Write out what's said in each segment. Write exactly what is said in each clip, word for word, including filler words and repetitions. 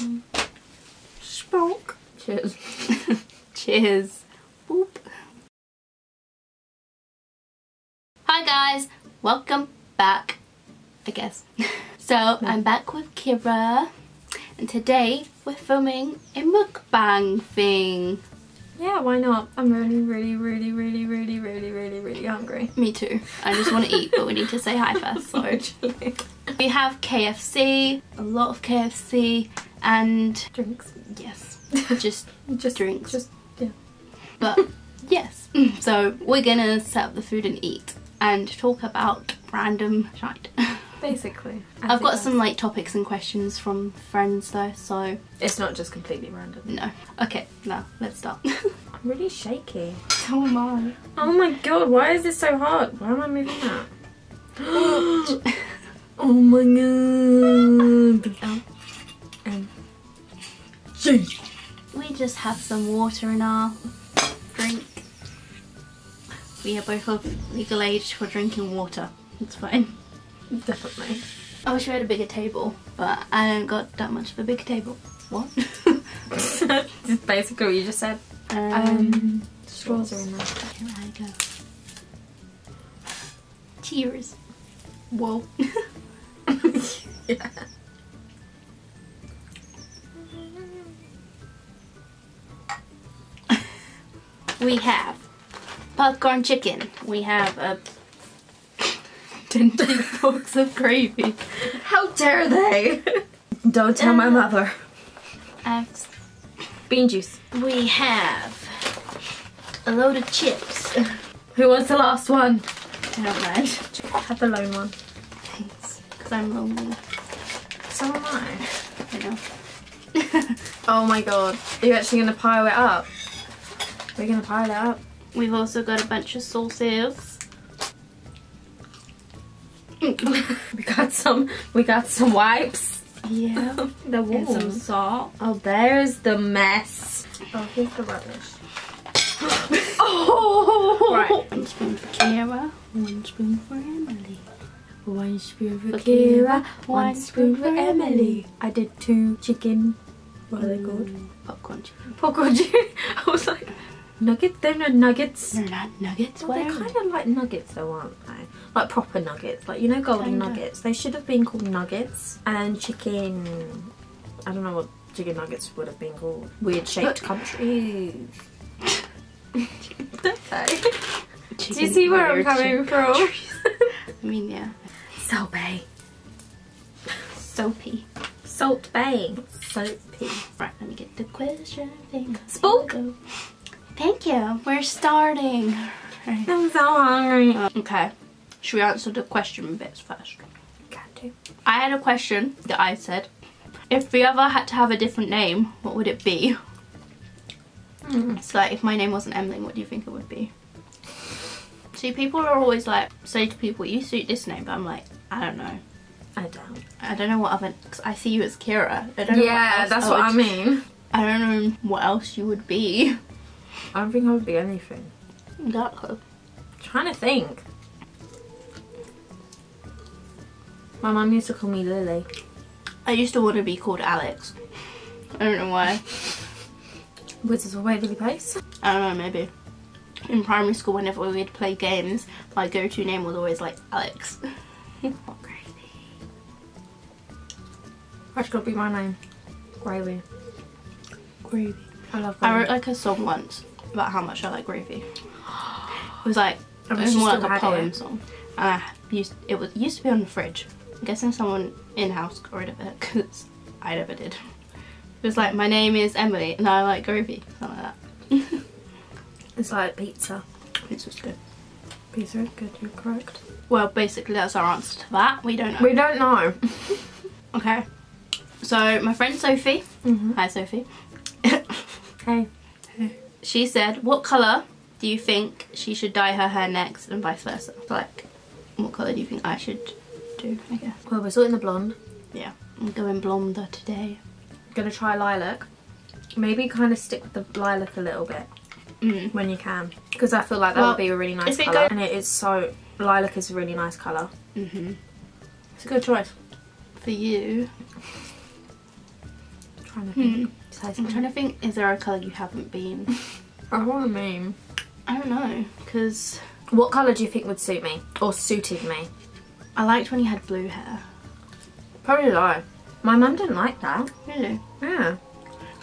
Mm. Sprunk. Cheers. Cheers. Boop. Hi guys, welcome back, I guess. So mm. I'm back with Kira, and today we're filming a mukbang thing. Yeah, why not? I'm really, really, really, really, really, really, really, really hungry. Me too. I just want to eat, but we need to say hi first, so. Literally. We have K F C, a lot of K F C, and... Drinks. Yes. Just, just drinks. Just, yeah. But, yes. So, we're gonna set up the food and eat, and talk about random shite. Basically. I I've got that's... some, like, topics and questions from friends, though, so... It's not just completely random. No. Okay, now, let's start. I'm really shaky. So am I. Oh my god, why is this so hard? Why am I moving that? Oh my god. Um, um. Jeez. We just have some water in our drink. We are both of legal age for drinking water. It's fine. Definitely. I wish we had a bigger table, but I don't got that much of a big table. What? Just basically what you just said. Um, um straws are in there. Here I go. Cheers. Whoa. Yeah. We have popcorn chicken. We have a tinted box of gravy. How dare they? Don't tell my mother. Uh, bean juice. We have a load of chips. Who wants the last one? I don't mind. Have the lone one. Thanks, because I'm lonely. So am I. I know. Oh my god. Are you actually going to pile it up? We're going to pile it up. We've also got a bunch of sauces. we got some we got some wipes. Yeah. The warm. And some salt. Oh, there's the mess. Oh, here's the rubbish. Oh right. One spoon for Kira, one spoon for Emily. One spoon for, for Kira, one, one spoon, spoon for Emily. Emily. I did two chicken what are mm. they called? Popcorn chicken. Popcorn chicken. I was like nuggets? They're not nuggets. They're not nuggets. Well, they're kind of like nuggets though, aren't they? Like proper nuggets. Like, you know, golden kinda. Nuggets. They should have been called nuggets. And chicken... I don't know what chicken nuggets would have been called. Weird shaped countries. Do you see where I'm coming from? I mean, yeah. Salt Bay. Soapy. Salt Bay. Soapy. Right, let me get the question thing. Spook! Thank you. We're starting. Right. I'm so hungry. Uh, okay. Should we answer the question bits first? Can do. I had a question that I said. If we ever had to have a different name, what would it be? Mm. So like, if my name wasn't Emily, what do you think it would be? See, people are always like, say to people, you suit this name, but I'm like, I don't know. I don't. I don't know what other, because I see you as Kira. I don't know yeah, what else that's I what would, I mean. I don't know what else you would be. I don't think I would be anything. Exactly. I'm trying to think. My mum used to call me Lily. I used to want to be called Alex. I don't know why. Wizards of Waverly Place? I don't know, maybe. In primary school, whenever we'd play games, my go-to name was always like Alex. What gravy? That's gotta be my name. Gravy. Gravy. I love gravy. I wrote like a song once about how much I like gravy. It was like, it was more like a poem song. And I used, it was, used to be on the fridge. I'm guessing someone in-house got rid of it because I never did. It was like, my name is Emily and I like gravy, something like that. It's like pizza. Pizza's good. Pizza is good, you're correct. Well, basically that's our answer to that. We don't know. We don't know. Okay. So my friend Sophie, mm-hmm. Hi Sophie. Hey. Hey. She said, what colour do you think she should dye her hair next and vice versa? Like, what colour do you think I should do, I guess? Well, we're sorting the blonde. Yeah. I'm going blonder today. I'm gonna try lilac. Maybe kind of stick with the lilac a little bit mm. when you can. Because I feel like that well, would be a really nice colour. And it is so, lilac is a really nice colour. Mm-hmm. It's a good choice. For you. trying to think. Hmm. Besides, I'm trying to think, is there a colour you haven't been? I want a meme. I don't know, because... What colour do you think would suit me? Or suited me? I liked when you had blue hair. Probably did I. My mum didn't like that. Really? Yeah.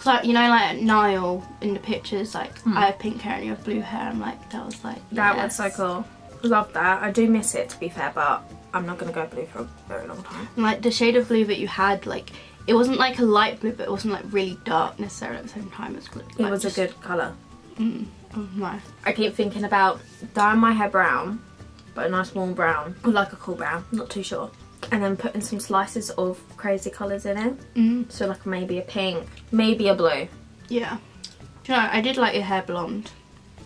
Like, you know, like Niall in the pictures, like mm. I have pink hair and you have blue hair. I'm like, that was like, that yes. was so cool. Love that. I do miss it, to be fair, but I'm not gonna go blue for a very long time. And like the shade of blue that you had, like it wasn't like a light blue, but it wasn't like really dark necessarily at the same time. It was, like, it was just... a good colour. Mm. Oh, nice. I keep thinking about dyeing my hair brown, but a nice warm brown or like a cool brown. Not too sure. And then putting some slices of crazy colours in it. Mm. So like maybe a pink, maybe a blue. Yeah. Do you know, I did like your hair blonde.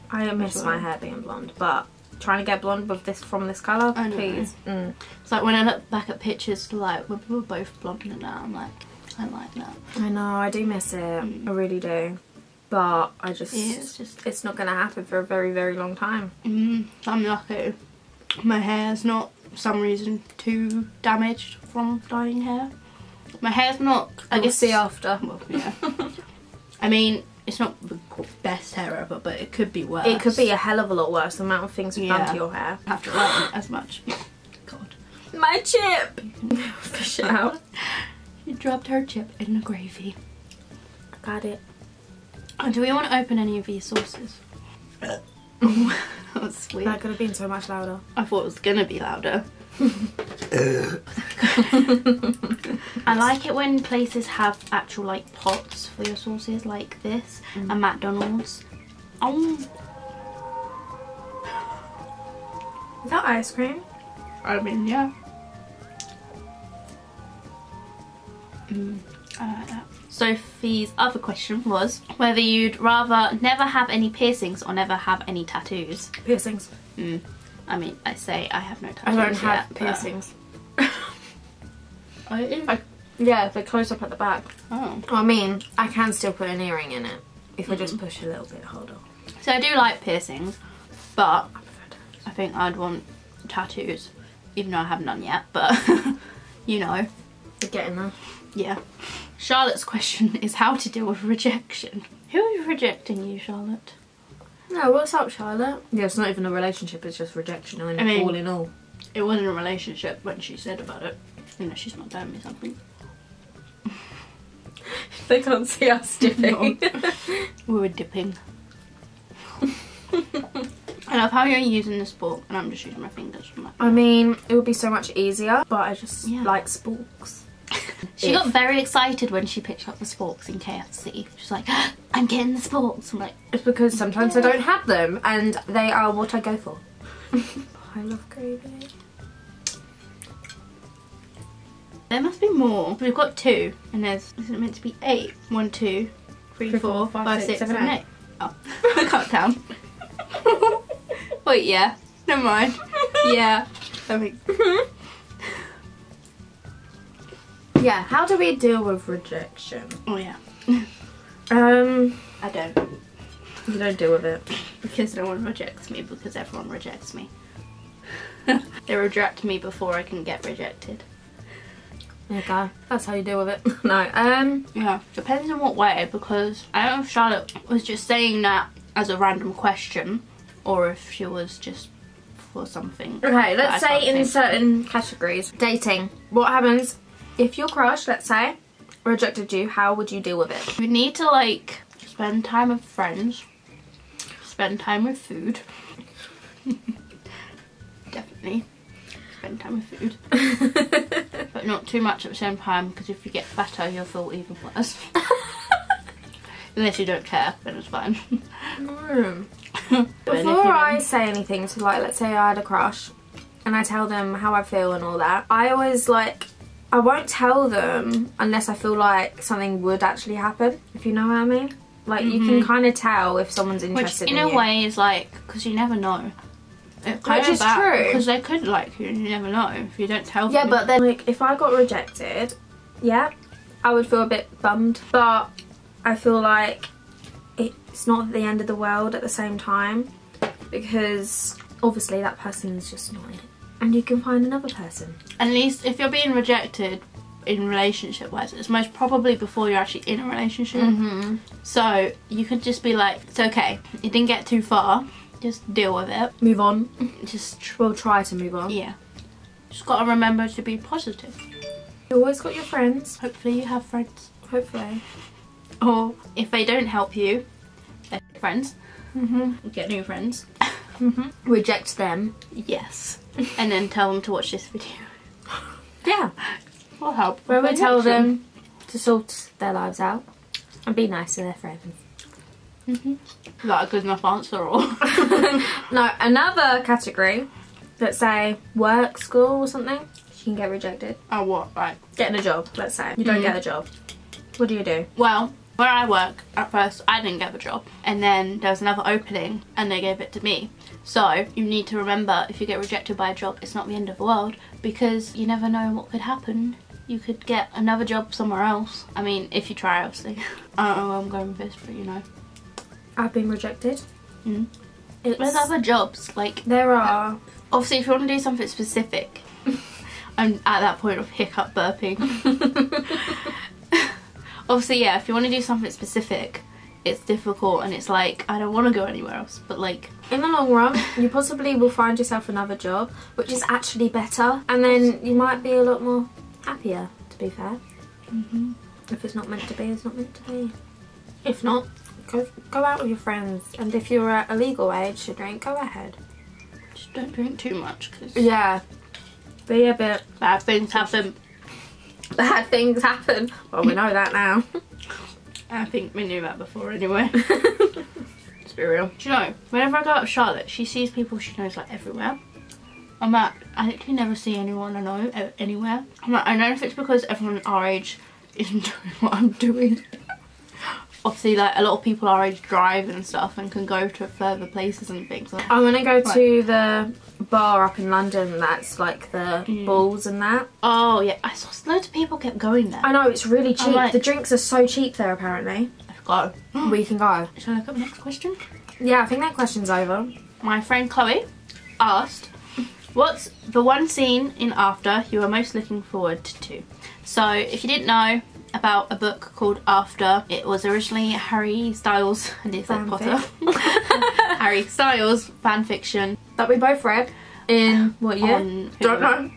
I don't miss my hair being blonde, but trying to get blonde with this from this colour, I please. Mm. It's like when I look back at pictures, like when we were both blonde and that, I'm like, I like that. I know, I do miss it. Mm. I really do. But I just, yeah, it's just, it's not going to happen for a very, very long time. Mm. I'm lucky. My hair's not... some reason too damaged from dyeing hair. My hair's not, I we'll guess see after. Well, yeah. I mean, it's not the best hair ever, but it could be worse. It could be a hell of a lot worse. The amount of things we've yeah. done to your hair. I have to wear it as much. God. My chip. Fish it out. She dropped her chip in the gravy. I got it. Oh, do we want to open any of these sauces? That was sweet. That could have been so much louder. I thought it was gonna be louder. I like it when places have actual like pots for your sauces, like this mm. and McDonald's. Um. Is that ice cream? I mean, yeah. Mm, I like that. Sophie's other question was whether you'd rather never have any piercings or never have any tattoos. Piercings. Mm. I mean, I say I have no tattoos. I don't have yet, piercings. I do. I, yeah, they're close up at the back. Oh. I mean, I can still put an earring in it if mm. I just push a little bit harder. So I do like piercings, but I think I'd want tattoos, even though I have none yet. But you know, you're getting there. Yeah. Charlotte's question is how to deal with rejection. Who is rejecting you, Charlotte? No, what's up, Charlotte? Yeah, it's not even a relationship, it's just rejection. I mean, I mean all in all. It wasn't a relationship when she said about it. You know, she's not telling me something. They can't see us dipping. No. We were dipping. I love how you're using the spork and I'm just using my fingers. Like, I mean, it would be so much easier, but I just yeah. like sporks. She if. got very excited when she picked up the sporks in K F C. She's like, oh, I'm getting the sporks. I'm like, it's because sometimes yeah. I don't have them and they are what I go for. I love gravy. There must be more. We've got two and there's, isn't it meant to be eight? One, two, three, three four, four, five, five six, six, seven, eight. eight. Oh, I can't count. Wait, yeah, never mind. Yeah, I mean. Yeah, how do we deal with rejection? Oh yeah. um, I don't. You don't deal with it? Because no one rejects me, because everyone rejects me. They reject me before I can get rejected. Okay, that's how you deal with it. No, um... yeah, depends on what way, because I don't know if Charlotte was just saying that as a random question, or if she was just... for something. Okay, let's say in certain categories. Dating. What happens? If your crush, let's say, rejected you, how would you deal with it? You need to like spend time with friends, spend time with food. Definitely spend time with food, but not too much at the same time, because if you get fatter, you'll feel even worse. Unless you don't care, then it's fine. No. Before I say anything to, like, let's say I had a crush and I tell them how I feel and all that, I always like. I won't tell them unless I feel like something would actually happen, if you know what I mean. Like, mm-hmm. you can kind of tell if someone's interested in you. Which, in a way, is like, because you never know. It kind Which of is that, true. Because they could like you, and you never know if you don't tell yeah, them. Yeah, but then, like, if I got rejected, yeah, I would feel a bit bummed. But I feel like it's not the end of the world at the same time, because obviously that person is just not in it. And you can find another person. At least if you're being rejected in relationship wise. It's most probably before you're actually in a relationship. Mm-hmm. So you could just be like, it's okay, it didn't get too far, just deal with it, move on. Just we'll try to move on. Yeah, just gotta remember to be positive. You always got your friends. Hopefully you have friends. Hopefully. Or if they don't help you, they're friends. Mm-hmm. Get new friends. Mm-hmm. Reject them. Yes. And then tell them to watch this video. Yeah. We'll help. Where we tell them to sort their lives out and be nice to their friends. Mm-hmm. Is that a good enough answer or? No, another category, let's say work, school or something, you can get rejected. Oh, what? Right. Getting a job, let's say. You don't mm. get a job. What do you do? Well, where I work, at first I didn't get the job, and then there was another opening and they gave it to me. So you need to remember, if you get rejected by a job, it's not the end of the world, because you never know what could happen. You could get another job somewhere else. I mean, if you try, obviously. I don't know where I'm going with this, but you know. I've been rejected. Mm. There's other jobs, like... There are. Obviously, if you want to do something specific, I'm at that point of hiccup burping. Obviously, yeah, if you want to do something specific, it's difficult and it's like, I don't want to go anywhere else, but like... In the long run, you possibly will find yourself another job, which is actually better, and then you might be a lot more happier, to be fair. Mm-hmm. If it's not meant to be, it's not meant to be. If not... Go, go out with your friends, and if you're at a legal age to drink, go ahead. Just don't drink too much, because... Yeah. Be a bit... Bad things happen. Bad things happen. Well, we know that now. I think we knew that before anyway. Let's be real. Do you know, whenever I go out with Charlotte, she sees people she knows, like, everywhere. I'm like, I literally never see anyone I know anywhere. I'm like, I don't know if it's because everyone our age isn't doing what I'm doing. Obviously, like, a lot of people our age drive and stuff and can go to further places and things. Like, I'm gonna go like, to the bar up in London that's like the mm. balls and that. Oh yeah, I saw loads of people kept going there. I know, it's really cheap. Like, the drinks are so cheap there apparently. Let's go. We can go. Shall I look up the next question? Yeah, I think that question's over. My friend Chloe asked, what's the one scene in After you are most looking forward to? So if you didn't know about a book called After. It was originally Harry Styles and it's like Potter. Harry Styles fan fiction that we both read in what year? On, Don't know.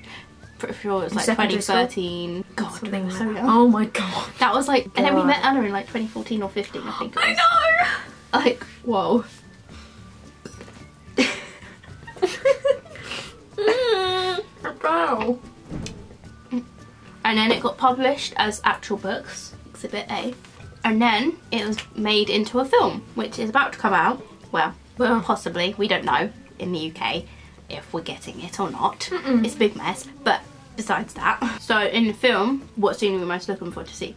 Pretty sure it was like twenty thirteen. God, we were so young. Oh my god. That was like, god. And then we met Anna in like twenty fourteen or fifteen, I think. It was. I know. Like, whoa. Wow. And then it got published as actual books, Exhibit A. And then it was made into a film, which is about to come out. Well, well. possibly, we don't know in the U K if we're getting it or not. Mm-mm. It's a big mess, but besides that. So in the film, what scene are we most looking forward to see?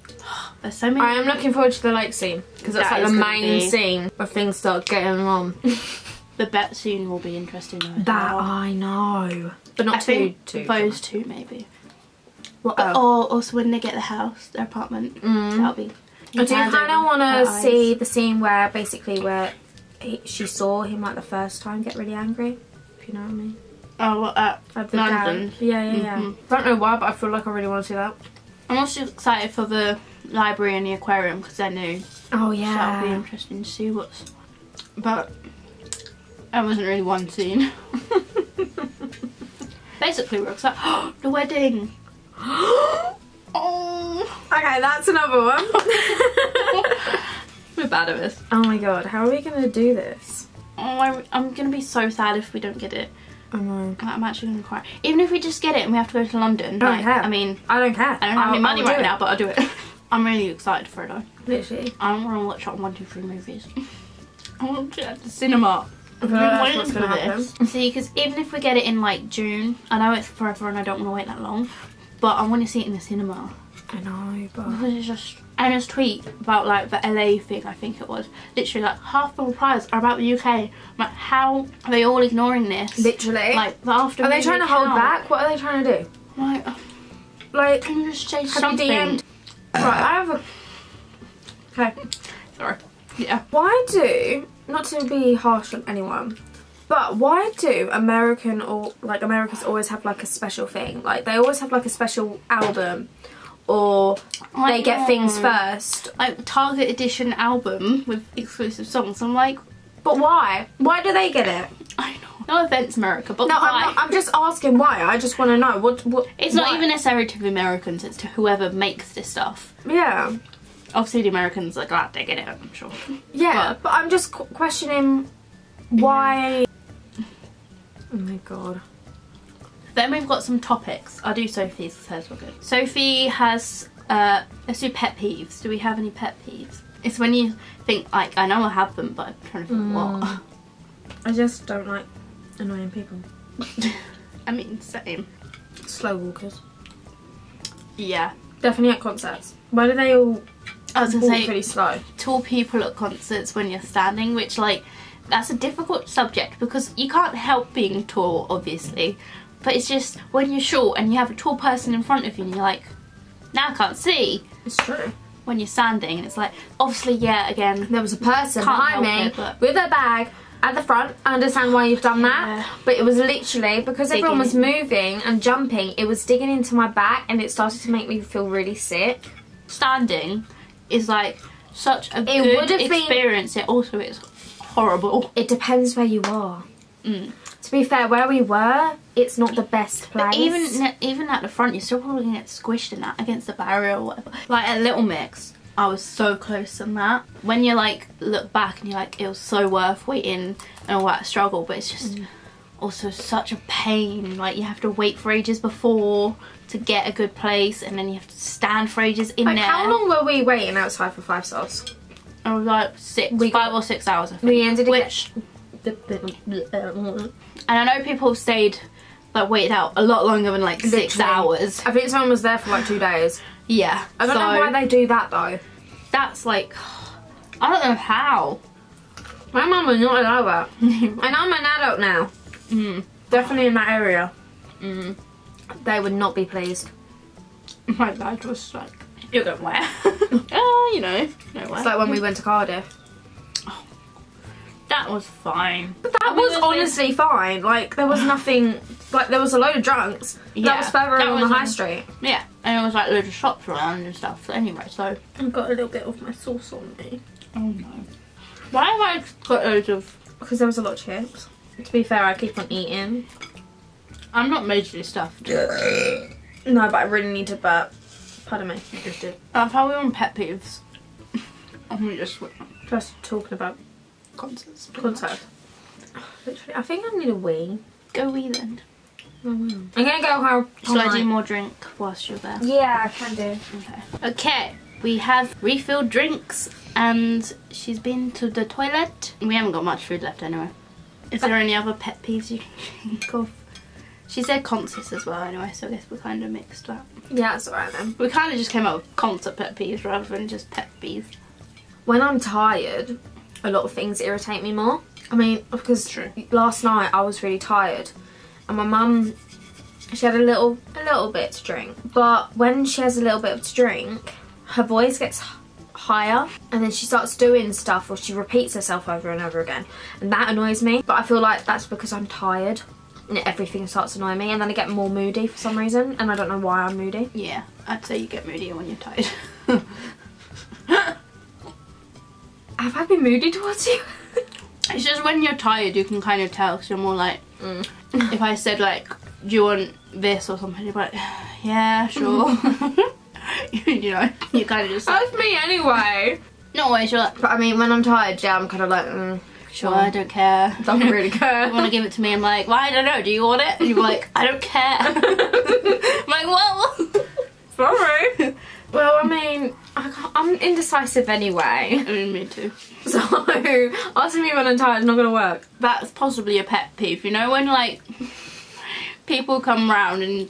There's so many. I am looking forward to the lake scene, because that's that like the main be... scene where things start getting on. The bet scene will be interesting though. That, well. I know. But not I too, too. Those two maybe. But, oh. Or also when they get the house, their apartment, mm. that'll be... I do kind of want to see the scene where basically where he, she saw him like the first time get really angry, if you know what I mean. Oh, what, at London? Yeah, yeah, yeah. Mm-hmm. I don't know why, but I feel like I really want to see that. I'm also excited for the library and the aquarium because they're new. Oh, yeah. So that'll be interesting to see what's... But that wasn't really one scene. Basically, we're excited. Oh, the wedding! Oh. Okay, that's another one. We're bad at this. Oh my god, how are we gonna do this? Oh, I, I'm gonna be so sad if we don't get it. Oh my god. I'm actually gonna cry. Even if we just get it and we have to go to London. I don't like, care. I mean, I don't care. I don't have I'll, any money right now, but I'll do it. I'm really excited for it though. Literally. I don't want to watch on one, two, three movies. I want to at the cinema. I've been waiting for this. See, because even if we get it in like June, I know it's forever and I don't want to wait that long. But I want to see it in the cinema. I know, but... Because it's just... Anna's tweet about, like, the L A thing, I think it was. Literally, like, half the replies are about the U K. Like, how are they all ignoring this? Literally. Like, the after... Are they trying to hold back? What are they trying to do? Like... Like... Can you just say something? Right, I have a... Okay. Sorry. Yeah. Why do... Not to be harsh on anyone... But why do American or like Americans always have like a special thing? Like they always have like a special album or I they know. get things first. Like Target edition album with exclusive songs. I'm like, but why? Why do they get it? I know. No offense, America, but no, why? I'm, not, I'm just asking why. I just want to know what. what it's why? Not even necessarily to the Americans. It's to whoever makes this stuff. Yeah. Obviously, the Americans are glad they get it. I'm sure. Yeah, but, but I'm just qu questioning why. Yeah. Oh my god. Then we've got some topics. I'll do Sophie's because hers were good. Sophie has. Uh, let's do pet peeves. Do we have any pet peeves? It's when you think like I know I have them, but I'm trying to think mm. what. I just don't like. Annoying people. I mean, same. Slow walkers. Yeah. Definitely at concerts. Why do they all I was gonna walk say, pretty slow? Tall people at concerts when you're standing, which like, that's a difficult subject because you can't help being tall, obviously. But it's just when you're short and you have a tall person in front of you and you're like, now I can't see. It's true. When you're standing and it's like, obviously, yeah, again. There was a person behind me it, with a bag. At the front, I understand why you've done yeah. that, but it was literally because digging. everyone was moving and jumping, it was digging into my back and it started to make me feel really sick. Standing is like such a it good experience, been... it also is horrible. It depends where you are. Mm. To be fair, where we were, it's not the best place. But even, even at the front, you're still probably gonna get squished in that against the barrier or whatever. Like at Little Mix. I was so close on that. When you like look back and you're like, it was so worth waiting and all that struggle, but it's just mm. also such a pain. Like you have to wait for ages before to get a good place, and then you have to stand for ages in like, there. How long were we waiting outside for Five Stars? I was like six, we five got, or six hours. I think, we ended which, and I know people have stayed like waited out a lot longer than like Literally. six hours. I think someone was there for like two days. Yeah, I don't so, know why they do that though. That's like, I don't know how. My mum would not allow that. And I'm an adult now. Mm. Definitely in that area. Mm. They would not be pleased. My dad was like, you don't wear. Oh, uh, you know, no wear. It's like when we went to Cardiff. Oh, that was fine. But that I mean, was honestly been... fine. Like there was nothing. Like there was a load of drunks. Yeah, that was further that on was the high on, street. Yeah, and it was like loads of shops around and stuff. So anyway, so I've got a little bit of my sauce on me. Oh no! Why have I got loads of? Because there was a lot of chips. To be fair, I keep on eating. I'm not majorly stuffed. No, but I really need to burp. Pardon me, I just did. I thought we were on pet peeves. I'm just just talking about concerts. Concerts. Literally, I think I need a wee. Go wee then. I'm gonna go home. Shall I do more drink whilst you're there? Yeah, I can do. Okay. Okay, we have refilled drinks and she's been to the toilet. We haven't got much food left anyway. Is but there any other pet peeves you can think of? She said concerts as well anyway, so I guess we kind of mixed up. Yeah, that's alright then. We kind of just came up with concert pet peeves rather than just pet peeves. When I'm tired, a lot of things irritate me more. I mean, because True. last night I was really tired. And my mum, she had a little, a little bit to drink. But when she has a little bit to drink, her voice gets higher. And then she starts doing stuff or she repeats herself over and over again. And that annoys me. But I feel like that's because I'm tired. And everything starts annoying me. And then I get more moody for some reason. And I don't know why I'm moody. Yeah, I'd say you get moodier when you're tired. Have I been moody towards you? It's just when you're tired, you can kind of tell because you're more like... Mm. If I said like, do you want this or something, you'd be like, yeah, sure. You know, you kind of just like, that's me anyway. Not always, you're like... But I mean, when I'm tired, yeah, I'm kind of like, mm, sure, well, I don't care. Don't really care. You want to give it to me, I'm like, well, I don't know, do you want it? And you're like, I don't care. I'm like, well... Sorry. Well, I mean, I can't, I'm indecisive anyway. I mean, me too. So, asking me when I'm tired is not going to work. That's possibly a pet peeve. You know when, like, people come round and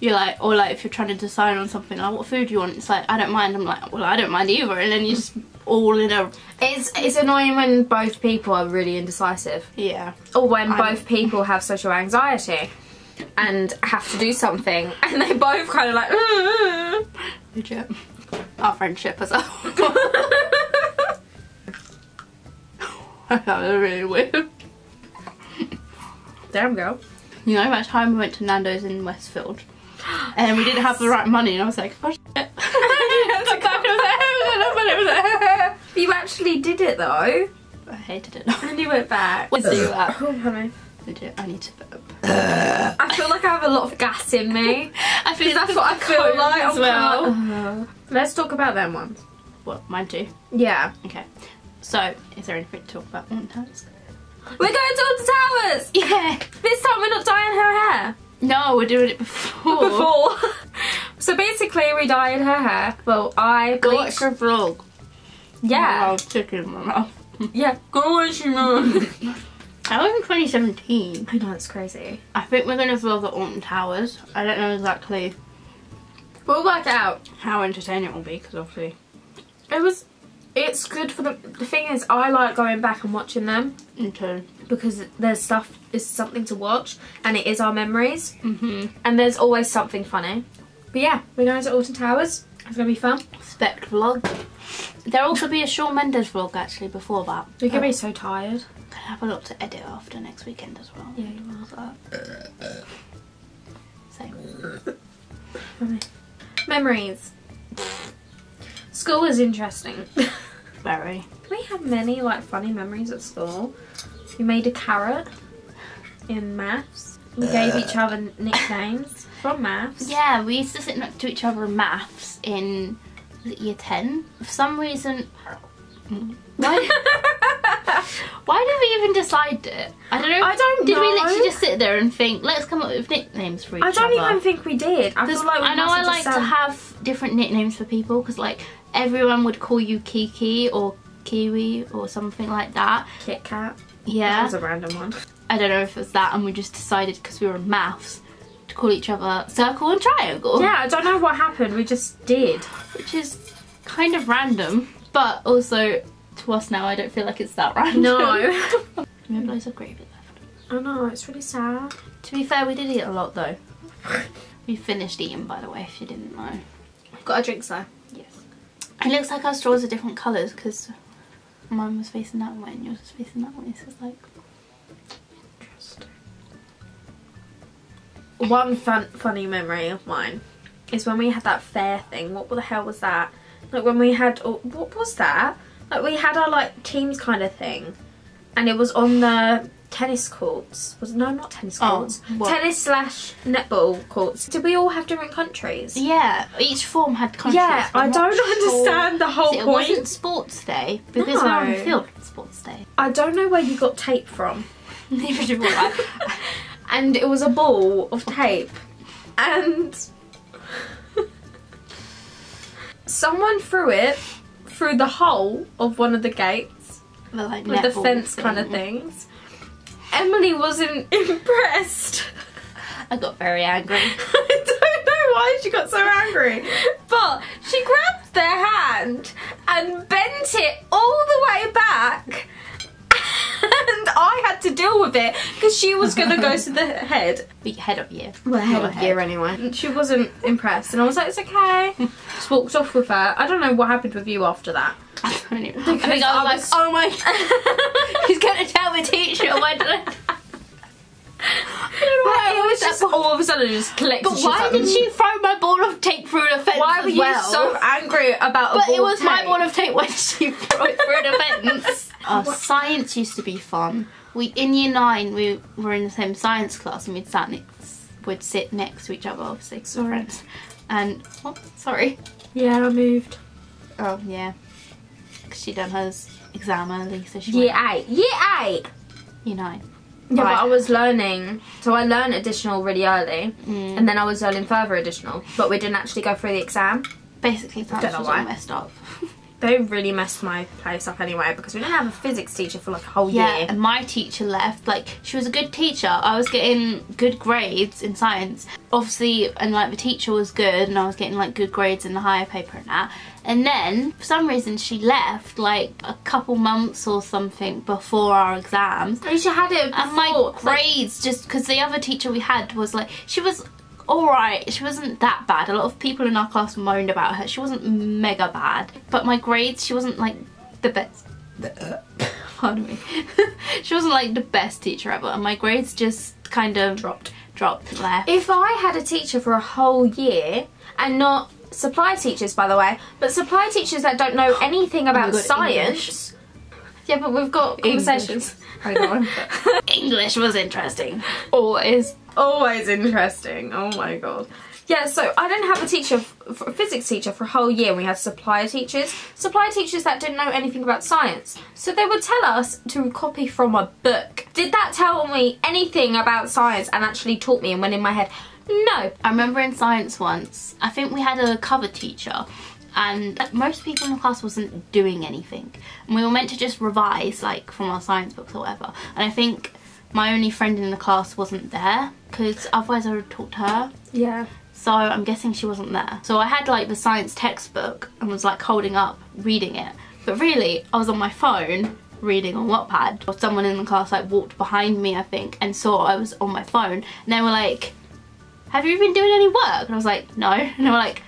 you're like, or like if you're trying to decide on something, like, what food do you want? It's like, I don't mind. I'm like, well, I don't mind either. And then you're just all in a... It's, it's annoying when both people are really indecisive. Yeah. Or when I'm... both people have social anxiety and have to do something. And they both kind of like... Mm-hmm. Legit. Our friendship as a whole. That was really weird. Damn girl. You know that time we went to Nando's in Westfield and we didn't have the right money and I was like, oh shit, actually did it though. I hated it. And you went back. Let's do that. Oh, honey. I need to burp. I feel like I have a lot of gas in me. I feel that's what I feel like as well. Uh, Let's talk about them ones. Well, mine too. Yeah. Okay. So, is there anything to talk about? Mm, no, we're going to Alton Towers. Yeah. This time we're not dyeing her hair. No, we're doing it before. Before. So basically, we dyed her hair. Well, I bleached. Go watch her vlog. Yeah. Chicken in my mouth. Yeah. Go watch your mouth. That was in twenty seventeen. I know, it's crazy. I think we're going to vlog at Alton Towers. I don't know exactly. We'll work out how entertaining it will be, because obviously it was. It's good for the. The thing is, I like going back and watching them. Me too. Because there's stuff, is something to watch, and it is our memories. Mhm. And there's always something funny. But yeah, we're going to Alton Towers. It's going to be fun. Spect vlog. There'll also be a Shawn Mendes vlog actually before that. You're going to be so tired. I have a lot to edit after next weekend as well. Yeah, you will. Same. Memories. School is interesting. Very. We have many like funny memories at school. We made a carrot in maths. We gave each other nicknames from maths. Yeah, we used to sit next to each other in maths in year ten. For some reason, why, why did we even decide it? I don't know. I don't did know. we literally just sit there and think, let's come up with nicknames for each other? I don't other. even think we did. I feel like we I know I like to have different nicknames for people, because like everyone would call you Kiki or Kiwi or something like that. Kit Kat. Yeah. That was a random one. I don't know if it was that, and we just decided because we were in maths to call each other circle and triangle. Yeah, I don't know what happened. We just did. Which is kind of random, but also to us now, I don't feel like it's that random. No. We have loads of gravy left. I know, it's really sad. To be fair, we did eat a lot though. We finished eating, by the way, if you didn't know. We've got our drinks though. Yes. It looks like our straws are different colours because mine was facing that way and yours was facing that way. So it's like interesting. One fun, funny memory of mine is when we had that fair thing. What the hell was that? Like when we had, oh, what was that? Like we had our like teams kind of thing, and it was on the tennis courts. Was no, not tennis courts. Oh, tennis slash netball courts. Did we all have different countries? Yeah, each form had countries. Yeah, I don't understand the whole point. It wasn't sports day because no. We're on the field sports day. I don't know where you got tape from. Neither did I. And it was a ball of tape, and someone threw it through the hole of one of the gates, the, like, with the fence thing. kind of things. Emily wasn't impressed. I got very angry. I don't know why she got so angry, but she grabbed their hand and bent it all the way back, and I had to deal with it because she was going to go to the head. The head of year. Well, the head of year anyway. She wasn't impressed, and I was like, it's okay. Just walked off with her. I don't know what happened with you after that. I don't even know. I think I was, I was like, oh my God. He's going to tell the teacher. Why did I? I don't know why. It was just ball. all of a sudden just clicked. But why did she throw my ball of tape through the fence? Why were you well? so angry about but a ball of tape? But it was tape. my ball of tape when she threw it through the fence. Oh, science used to be fun. We in year nine we were in the same science class, and we'd sat next, we'd sit next to each other, obviously, because we're friends. And oh, sorry. Yeah, I moved. Oh yeah, because she done her exam early, so she. Year went, eight. Year eight. Year nine. Yeah, right. But I was learning, so I learned additional really early, mm. and then I was learning further additional, but we didn't actually go through the exam. Basically, that was all messed up. They really messed my place up anyway, because we didn't have a physics teacher for like a whole yeah, year. Yeah, and my teacher left. Like, she was a good teacher. I was getting good grades in science, obviously, and like the teacher was good, and I was getting like good grades in the higher paper and that. And then, for some reason, she left like a couple months or something before our exams. And she had it before. And my grades, like, just because the other teacher we had was like, she was alright, she wasn't that bad. A lot of people in our class moaned about her. She wasn't mega bad, but my grades, she wasn't like the best. Pardon me. She wasn't like the best teacher ever, and my grades just kind of dropped, dropped left. If I had a teacher for a whole year and not supply teachers, by the way, but supply teachers that don't know anything about oh God, science. English. Yeah, but we've got conversations. English. English was interesting. Always. Always interesting. Oh my God. Yeah, so I didn't have a teacher, a physics teacher, for a whole year. We had supply teachers. Supply teachers that didn't know anything about science. So they would tell us to copy from a book. Did that tell me anything about science and actually taught me and went in my head? No. I remember in science once, I think we had a cover teacher and most people in the class wasn't doing anything. And we were meant to just revise like from our science books or whatever. And I think my only friend in the class wasn't there because otherwise I would have taught her. Yeah. So I'm guessing she wasn't there. So I had like the science textbook and was like holding up, reading it. But really, I was on my phone, reading on Wattpad. Or someone in the class like walked behind me, I think, and saw I was on my phone. And they were like, have you been doing any work? And I was like, no. And they were like,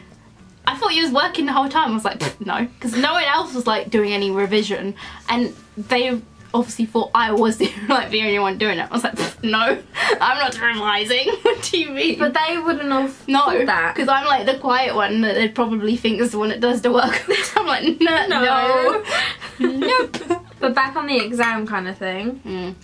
I thought you was working the whole time. I was like, no. Because no one else was like doing any revision. And they obviously thought I was the, like the only one doing it. I was like, no, I'm not revising. What do you mean? But they wouldn't have no, thought that. Because I'm like the quiet one that they probably think is the one that does the work. I'm like, no, no. no. Nope. But back on the exam kind of thing. Mm.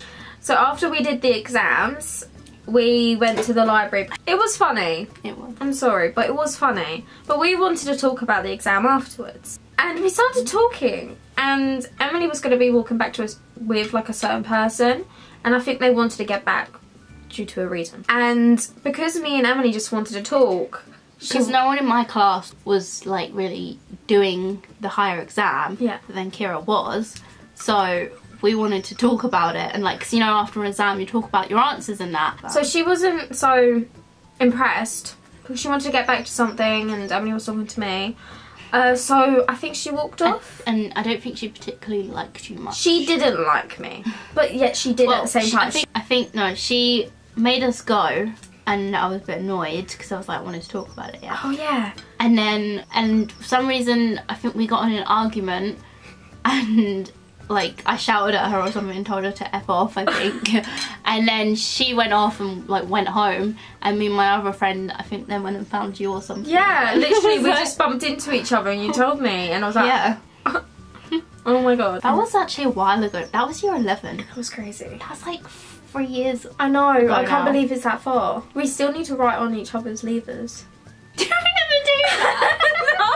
So after we did the exams, we went to the library. It was funny. It was. I'm sorry, but it was funny. But we wanted to talk about the exam afterwards. And we started talking. And Emily was going to be walking back to us with like a certain person, and I think they wanted to get back due to a reason. And because me and Emily just wanted to talk, because no one in my class was like really doing the higher exam, yeah, than Kira was, so we wanted to talk about it. And like, cause, you know, after an exam you talk about your answers and that. But so she wasn't so impressed because she wanted to get back to something, and Emily was talking to me. Uh, so I think she walked off, and, and I don't think she particularly liked you much. She didn't like me, but yet she did well, at the same time. I think, I think no, she made us go, and I was a bit annoyed because I was like, I wanted to talk about it. Yeah. Oh yeah. And then, and for some reason, I think we got in an argument, and like I shouted at her or something and told her to F off, I think. And then she went off and like went home, and me and my other friend I think then went and found you or something. Yeah, literally we just bumped into each other and you told me, and I was like, yeah. Oh my God. That was actually a while ago. That was year eleven. That was crazy. That's like three years. I know, I can't now. believe it's that far. We still need to write on each other's levers. Do we never do that? No.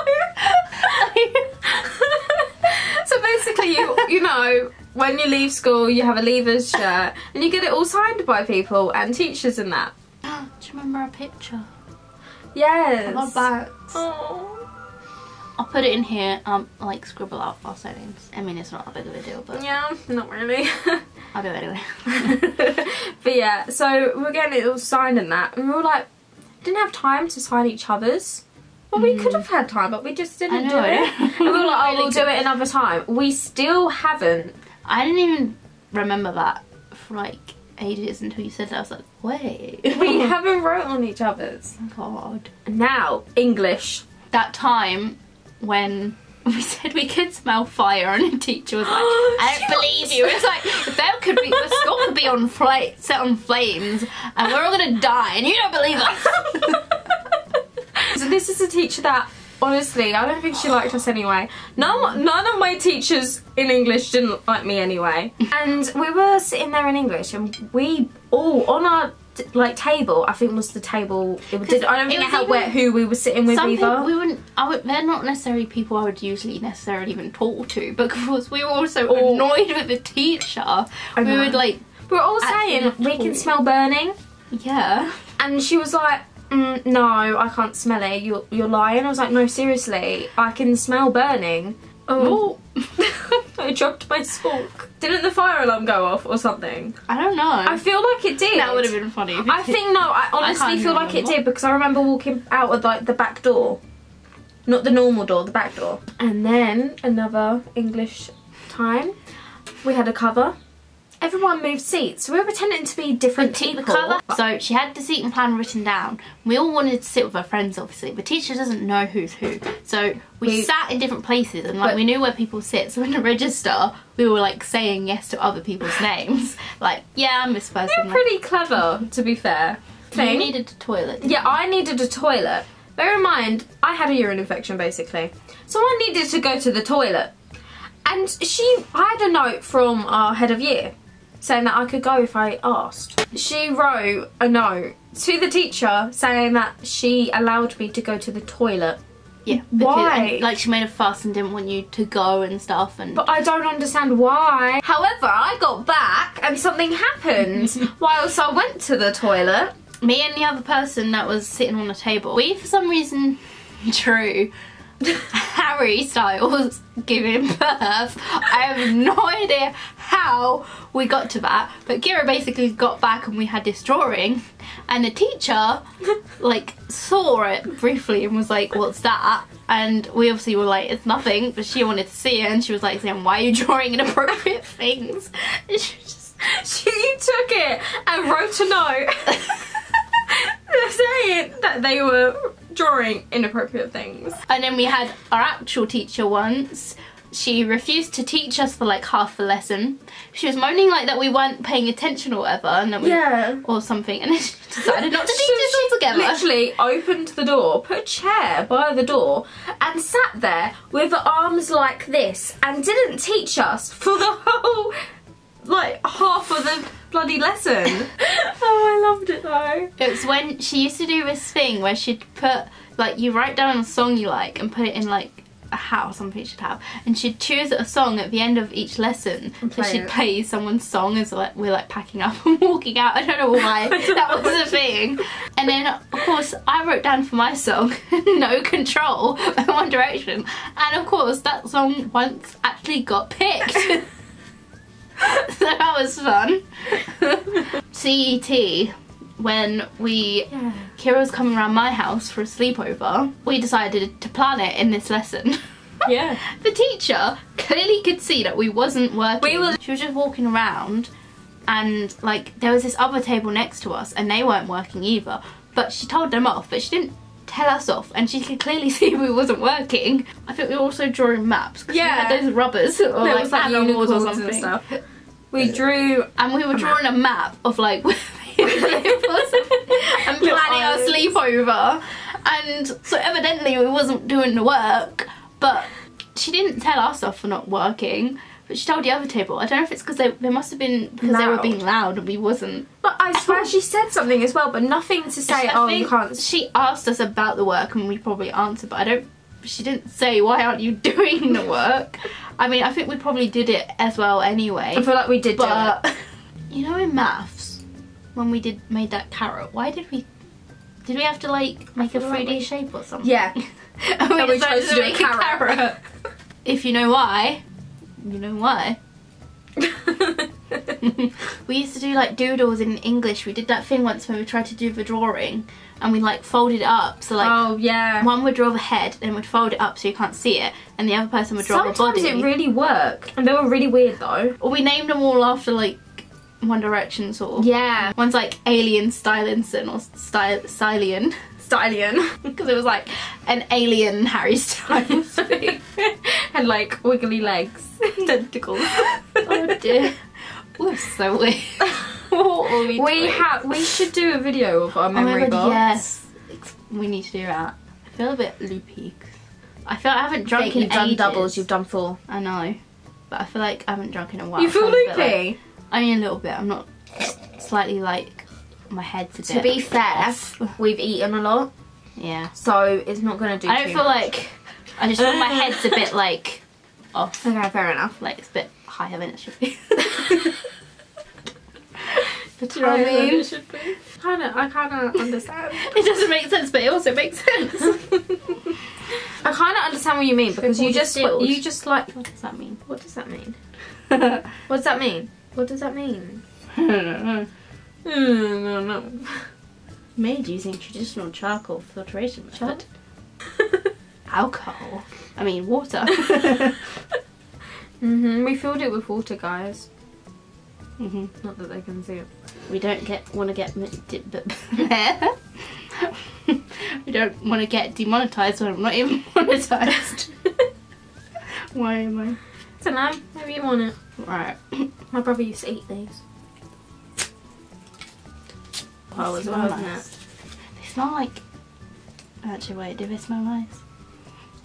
So basically, you you know, when you leave school, you have a leavers shirt, and you get it all signed by people and teachers and that. Do you remember our picture? Yes. Our backs. Oh. I'll put it in here. Um, like scribble out our names. I mean, it's not that big of a deal, but yeah, not really. I'll do it anyway. But yeah, so we're getting it all signed and that, and we were like, didn't have time to sign each other's. Well, we could have had time, but we just didn't do it. And we were like, oh, we'll do it another time. We still haven't. I didn't even remember that for like ages until you said that. I was like, wait. We haven't wrote on each other's. God. Now, English. That time when we said we could smell fire and a teacher was like, I don't believe you. It's like, there could be, the school could be on fl- set on flames and we're all going to die and you don't believe us. So this is a teacher that, honestly, I don't think she liked us anyway. No, none of my teachers in English didn't like me anyway. And we were sitting there in English, and we all, on our, like, table, I think was the table, it did, I don't think it helped where, who we were sitting with some either. We wouldn't, I would, they're not necessarily people I would usually necessarily even talk to, but because we were also oh. annoyed with the teacher. I we know. would, like... We were all saying, we can smell burning. Yeah. And she was like, Mm, no, I can't smell it. You're, you're lying. I was like, no, seriously, I can smell burning. Oh, I dropped my fork. Didn't the fire alarm go off or something? I don't know. I feel like it did. That would have been funny. I think no. I honestly I feel like it did because I remember walking out of like the back door, not the normal door, the back door. And then another English time, we had a cover. Everyone moved seats, so we were pretending to be different people. Cover. So she had the seating plan written down. We all wanted to sit with our friends, obviously. The teacher doesn't know who's who, so we, we sat in different places, and like we knew where people sit. So in the register, we were like saying yes to other people's names, like yeah, I'm this person. You're pretty clever, to be fair. Thing. You needed a toilet. Didn't yeah, you? I needed a toilet. Bear in mind, I had a urine infection basically, so I needed to go to the toilet. And she, I had a note from our head of year saying that I could go if I asked. She wrote a note to the teacher saying that she allowed me to go to the toilet. Yeah. Because, why? And, like, she made a fuss and didn't want you to go and stuff. And but I don't understand why. However, I got back and something happened whilst I went to the toilet. Me and the other person that was sitting on a table, we for some reason drew Harry Styles giving birth. I have no idea how we got to that, but Kira basically got back and we had this drawing, and the teacher like saw it briefly and was like, what's that? And we obviously were like, it's nothing, but she wanted to see it and she was like saying, why are you drawing inappropriate things? And she just she took it and wrote a note saying that they were drawing inappropriate things. And then we had our actual teacher once. She refused to teach us for like half the lesson. She was moaning like that we weren't paying attention or whatever, and that we, yeah, or something, and then she decided not to teach us altogether. Literally opened the door, put a chair by the door, and sat there with her arms like this, and didn't teach us for the whole like half of the bloody lesson. Oh, I loved it though. It was when she used to do this thing where she'd put, like, you write down a song you like and put it in like a hat or something she'd have, and she'd choose a song at the end of each lesson, and so she'd it. play someone's song as like we're like packing up and walking out. I don't know why that was a thing. And then of course I wrote down for my song No Control by One Direction, and of course that song once actually got picked. So that was fun. C E T, when we, yeah. Kira was coming around my house for a sleepover, we decided to plan it in this lesson. Yeah. The teacher clearly could see that we wasn't working. We were, she was just walking around, and like there was this other table next to us and they weren't working either, but she told them off, but she didn't tell us off, and she could clearly see we wasn't working. I think we were also drawing maps, because yeah, we had those rubbers or there like, was, like animals or something. And stuff. We drew, and we were a drawing map. a map of like where we live or something, and planning our sleepover. And so evidently we wasn't doing the work, but she didn't tell us off for not working. But she told the other table. I don't know if it's because they, they must have been because they were being loud and we wasn't. But I swear she said something as well, but nothing to say. Oh, you can't. She asked us about the work and we probably answered, but I don't. She didn't say, why aren't you doing the work? I mean, I think we probably did it as well anyway. I feel like we did. But do it. You know, in maths, when we did made that carrot, why did we? Did we have to like make a three D like shape or something? Yeah. And we, and we chose to, to do a carrot. A carrot. If you know why. You know why? We used to do like doodles in English. We did that thing once when we tried to do the drawing, and we like folded it up. So like, oh yeah, one would draw the head and would fold it up so you can't see it, and the other person would draw the body. Sometimes it really worked, and they were really weird though. Or we named them all after like One Direction sort of. Yeah. One's like Alien Stylinson or Sty Stylian. Stylian, because it was like an alien Harry Styles thing. And like wiggly legs, tentacles. Oh dear, we're so weird. What are we we have. We should do a video of our memory box. Oh yes, we need to do that. I feel a bit loopy. I feel like I haven't drunk I in you've ages. You've done doubles. You've done full. I know, but I feel like I haven't drunk in a while. You feel loopy? Like, only a little bit. I'm not slightly like. My head's a bit. To be fair, we've eaten a lot. Yeah. So it's not gonna do. I don't too feel much. Like. I just feel my head's a bit like off. Okay, fair enough. Like it's a bit higher than it should be. But you know what I mean? It should be. Kind of. I kind of understand. It doesn't make sense, but it also makes sense. I kind of understand what you mean because Before you just distilled. you just like. What does that mean? What does that mean? What does that mean? What does that mean? I don't know. Mm, no, no. Made using traditional charcoal filtration method. Alcohol. I mean, water. Mm-hmm. We filled it with water, guys. Mm-hmm. Not that they can see it. We don't get want to get we don't want to get demonetized when I'm not even monetized. Why am I? I don't know. Maybe you want it. Right. My brother used to eat these. Well, as well, nice. Isn't it? They smell like Actually, wait, do they smell nice?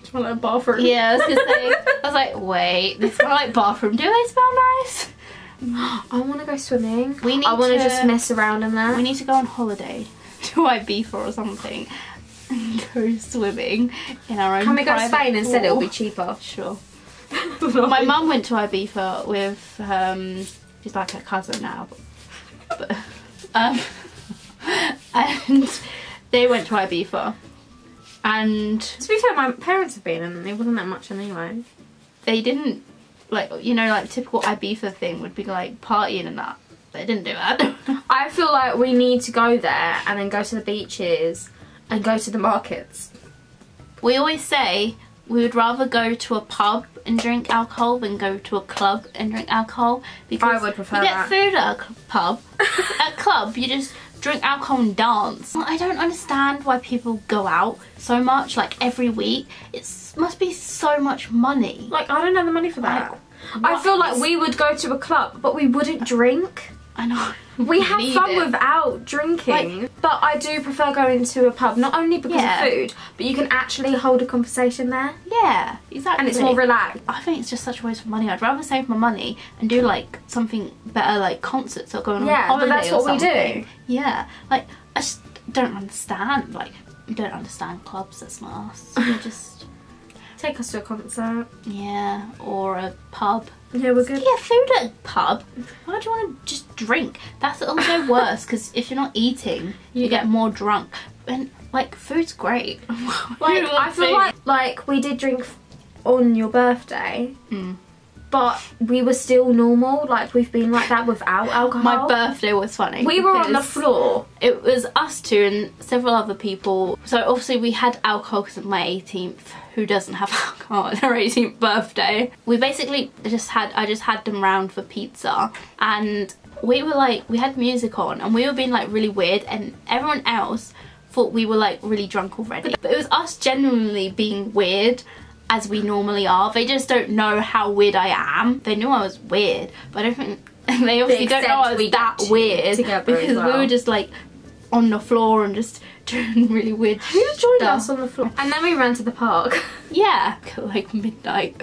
They smell like bathroom. Yeah, I was gonna say. I was like, wait, they smell like bathroom. Do they smell nice? I want to go swimming. We need I want to just mess around in there. We need to go on holiday to Ibiza or something and go swimming in our own. Can we go to Spain instead? It'll be cheaper. Sure. My mum went to Ibiza with, um, she's like her cousin now, but, um, and they went to Ibiza. And to be fair, my parents have been, and it wasn't that much anyway. They didn't. Like, you know, like typical Ibiza thing would be like partying and that. They didn't do that. I feel like we need to go there and then go to the beaches and go to the markets. We always say we would rather go to a pub and drink alcohol than go to a club and drink alcohol. Because I would prefer you get that. Food at a pub. At a club, you just drink alcohol and dance. I don't understand why people go out so much, like every week. It must be so much money. Like, I don't have the money for that. Like, I feel like we would go to a club, but we wouldn't drink. I know. We have fun it. without drinking. Like, but I do prefer going to a pub, not only because yeah. of food, but you can actually hold a conversation there. Yeah, exactly. And it's more relaxed. I think it's just such a waste of money. I'd rather save my money and do like something better, like concerts or going on yeah, holiday. Yeah, but that's what or something. we do. Yeah, like I just don't understand. Like, I don't understand clubs as much. You just take us to a concert. Yeah, or a pub. Yeah, we're good. Yeah, food at a pub. Why do you want to just drink? That's also worse, because if you're not eating, you, you get, get more drunk. And like, food's great. Like, I feel food. like like we did drink on your birthday, mm. but we were still normal. Like, we've been like that without alcohol. My birthday was funny. We were on the floor. It was us two and several other people. So obviously we had alcohol because of my eighteenth. Who doesn't have alcohol on their eighteenth birthday? We basically just had, I just had them round for pizza, and we were like, we had music on and we were being like really weird, and everyone else thought we were like really drunk already. But it was us genuinely being weird as we normally are. They just don't know how weird I am. They knew I was weird, but I don't think, they obviously don't know I was that weird, because we were just like on the floor and just doing really weird Who joined stuff. us on the floor? And then we ran to the park. Yeah. Like midnight.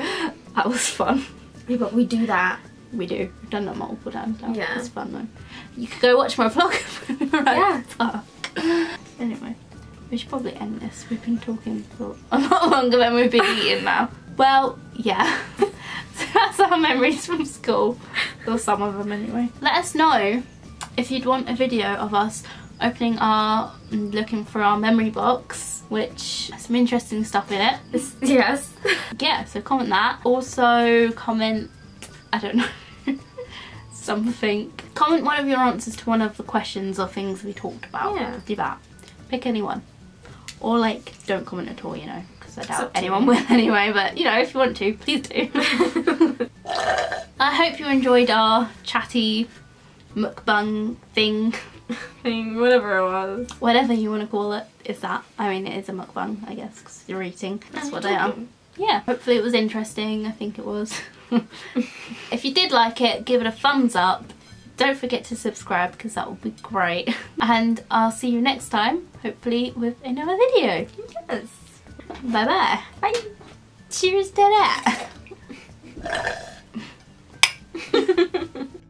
That was fun. Yeah, but we do that. We do. We've done that multiple times now. Yeah. It's fun though. You could go watch my vlog when we were at the park. Anyway, we should probably end this. We've been talking for a lot longer than we've been eating now. Well, yeah. So that's our memories from school. Or some of them anyway. Let us know if you'd want a video of us opening our, looking for our memory box, which has some interesting stuff in it. It's, yes. Yeah, so comment that. Also comment, I don't know, something. Comment one of your answers to one of the questions or things we talked about. Yeah. Do that. Pick anyone. Or like, don't comment at all, you know, because I doubt anyone will anyway, but you know, if you want to, please do. I hope you enjoyed our chatty mukbang thing. Thing, whatever it was. Whatever you want to call it, is that. I mean, it is a mukbang, I guess, because you're eating. That's what I am. Yeah. Hopefully it was interesting. I think it was. If you did like it, give it a thumbs up. Don't forget to subscribe, because that would be great. And I'll see you next time, hopefully with another video. Yes. Bye-bye. Bye. Cheers to that.